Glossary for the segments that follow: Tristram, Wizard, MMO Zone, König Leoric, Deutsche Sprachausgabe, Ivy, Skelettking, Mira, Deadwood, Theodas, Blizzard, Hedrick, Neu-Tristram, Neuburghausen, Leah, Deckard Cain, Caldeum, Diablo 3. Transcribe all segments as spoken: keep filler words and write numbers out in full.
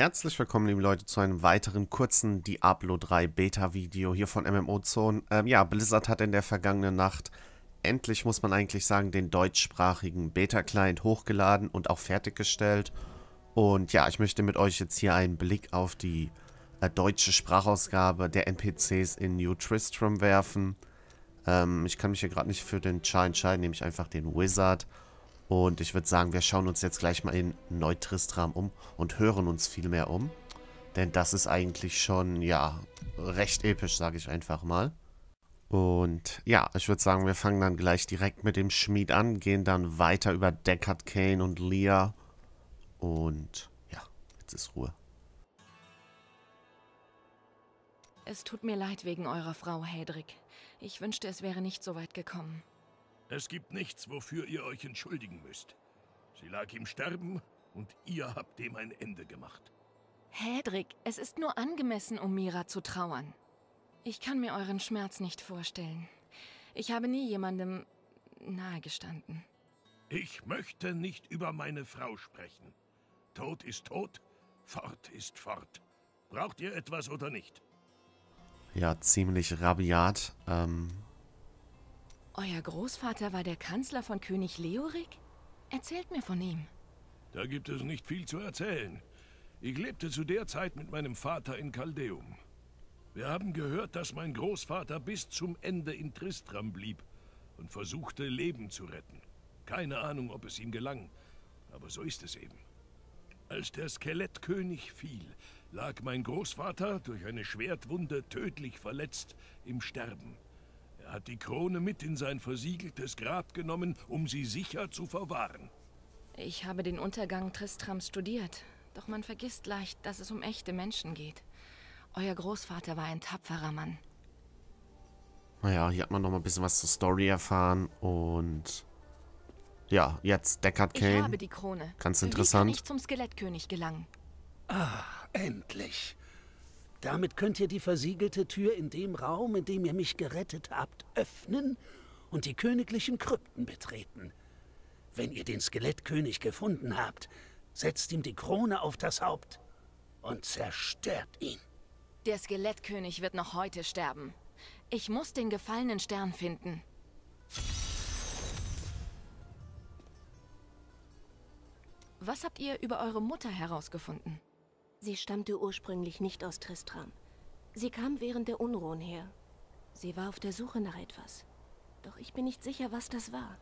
Herzlich willkommen, liebe Leute, zu einem weiteren kurzen Diablo drei Beta-Video hier von M M O Zone. Ähm, ja, Blizzard hat in der vergangenen Nacht endlich, muss man eigentlich sagen, den deutschsprachigen Beta-Client hochgeladen und auch fertiggestellt. Und ja, ich möchte mit euch jetzt hier einen Blick auf die äh, deutsche Sprachausgabe der N P Cs in Neu-Tristram werfen. Ähm, ich kann mich hier gerade nicht für den Char entscheiden, nehme ich einfach den Wizard. Und ich würde sagen, wir schauen uns jetzt gleich mal in Neu-Tristram um und hören uns viel mehr um. Denn das ist eigentlich schon, ja, recht episch, sage ich einfach mal. Und ja, ich würde sagen, wir fangen dann gleich direkt mit dem Schmied an, gehen dann weiter über Deckard Cain und Leah. Und ja, jetzt ist Ruhe. Es tut mir leid wegen eurer Frau, Hedrick. Ich wünschte, es wäre nicht so weit gekommen. Es gibt nichts, wofür ihr euch entschuldigen müsst. Sie lag im Sterben und ihr habt dem ein Ende gemacht. Hedrick, es ist nur angemessen, um Mira zu trauern. Ich kann mir euren Schmerz nicht vorstellen. Ich habe nie jemandem nahegestanden. Ich möchte nicht über meine Frau sprechen. Tod ist tot, fort ist fort. Braucht ihr etwas oder nicht? Ja, ziemlich rabiat. Ähm... Euer Großvater war der Kanzler von König Leoric? Erzählt mir von ihm. Da gibt es nicht viel zu erzählen. Ich lebte zu der Zeit mit meinem Vater in Caldeum. Wir haben gehört, dass mein Großvater bis zum Ende in Tristram blieb und versuchte, Leben zu retten. Keine Ahnung, ob es ihm gelang, aber so ist es eben. Als der Skelettkönig fiel, lag mein Großvater durch eine Schwertwunde tödlich verletzt im Sterben. Er hat die Krone mit in sein versiegeltes Grab genommen, um sie sicher zu verwahren. Ich habe den Untergang Tristrams studiert, doch man vergisst leicht, dass es um echte Menschen geht. Euer Großvater war ein tapferer Mann. Naja, hier hat man noch mal ein bisschen was zur Story erfahren und... Ja, jetzt Deckard Cain. Ich habe die Krone. Ganz interessant. Wie kann ich zum Skelettkönig gelangen? Ah, endlich. Damit könnt ihr die versiegelte Tür in dem Raum, in dem ihr mich gerettet habt, öffnen und die königlichen Krypten betreten. Wenn ihr den Skelettkönig gefunden habt, setzt ihm die Krone auf das Haupt und zerstört ihn. Der Skelettkönig wird noch heute sterben. Ich muss den gefallenen Stern finden. Was habt ihr über eure Mutter herausgefunden? Sie stammte ursprünglich nicht aus Tristram. Sie kam während der Unruhen her. Sie war auf der Suche nach etwas. Doch ich bin nicht sicher, was das war.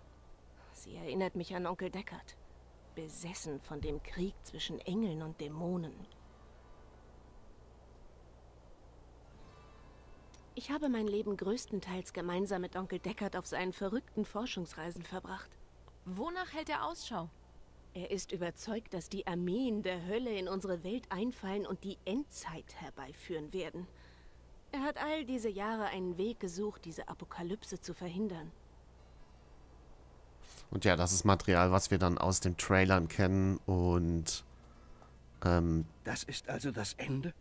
Sie erinnert mich an Onkel Deckard. Besessen von dem Krieg zwischen Engeln und Dämonen. Ich habe mein Leben größtenteils gemeinsam mit Onkel Deckard auf seinen verrückten Forschungsreisen verbracht. Wonach hält er Ausschau? Er ist überzeugt, dass die Armeen der Hölle in unsere Welt einfallen und die Endzeit herbeiführen werden. Er hat all diese Jahre einen Weg gesucht, diese Apokalypse zu verhindern. Und ja, das ist Material, was wir dann aus den Trailern kennen und... Ähm das ist also das Ende?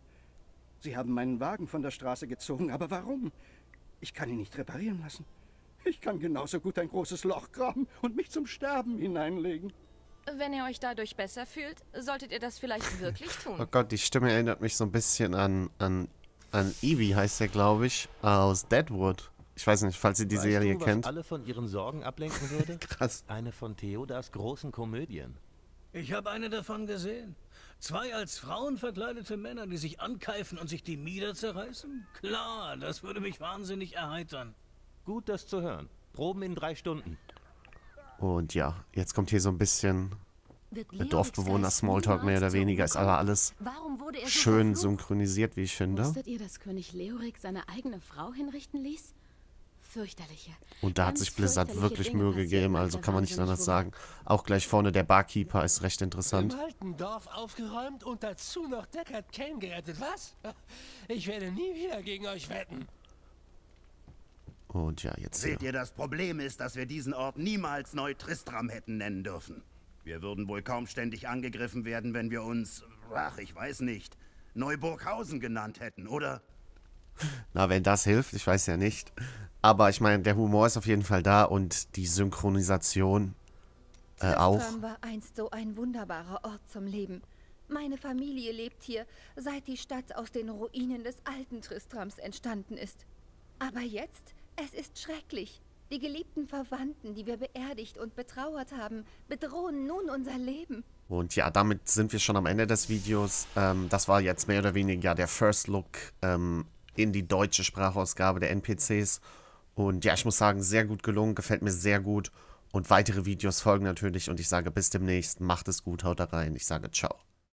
Sie haben meinen Wagen von der Straße gezogen, aber warum? Ich kann ihn nicht reparieren lassen. Ich kann genauso gut ein großes Loch graben und mich zum Sterben hineinlegen. Wenn ihr euch dadurch besser fühlt, solltet ihr das vielleicht wirklich tun. Oh Gott, die Stimme erinnert mich so ein bisschen an an, an Ivy, heißt der, glaube ich, aus Deadwood. Ich weiß nicht, falls ihr die weißt Serie du, was kennt. Alle von ihren Sorgen ablenken würde? Krass. Eine von Theodas großen Komödien. Ich habe eine davon gesehen. Zwei als Frauen verkleidete Männer, die sich ankeifen und sich die Mieder zerreißen? Klar, das würde mich wahnsinnig erheitern. Gut, das zu hören. Proben in drei Stunden. Und ja, jetzt kommt hier so ein bisschen Dorfbewohner-Smalltalk, mehr oder weniger, ist aber alles schön synchronisiert, wie ich finde. Wusstet ihr, dass König Leoric seine eigene Frau hinrichten ließ? Fürchterliche. Und da hat sich Blizzard wirklich Mühe gegeben, also kann man nicht anders sagen. Auch gleich vorne der Barkeeper ist recht interessant. Im alten Dorf aufgeräumt und dazu noch Deckard Cain gerettet, was? Ich werde nie wieder gegen euch wetten. Und ja, jetzt seht ihr, das Problem ist, dass wir diesen Ort niemals Neu-Tristram hätten nennen dürfen. Wir würden wohl kaum ständig angegriffen werden, wenn wir uns, ach, ich weiß nicht, Neuburghausen genannt hätten, oder? Na, wenn das hilft, ich weiß ja nicht. Aber ich meine, der Humor ist auf jeden Fall da und die Synchronisation äh, auch. Tristram war einst so ein wunderbarer Ort zum Leben. Meine Familie lebt hier, seit die Stadt aus den Ruinen des alten Tristrams entstanden ist. Aber jetzt, es ist schrecklich. Die geliebten Verwandten, die wir beerdigt und betrauert haben, bedrohen nun unser Leben. Und ja, damit sind wir schon am Ende des Videos. Ähm, das war jetzt mehr oder weniger der First Look ähm, in die deutsche Sprachausgabe der N P Cs. Und ja, ich muss sagen, sehr gut gelungen, gefällt mir sehr gut. Und weitere Videos folgen natürlich. Und ich sage bis demnächst, macht es gut, haut da rein. Ich sage ciao.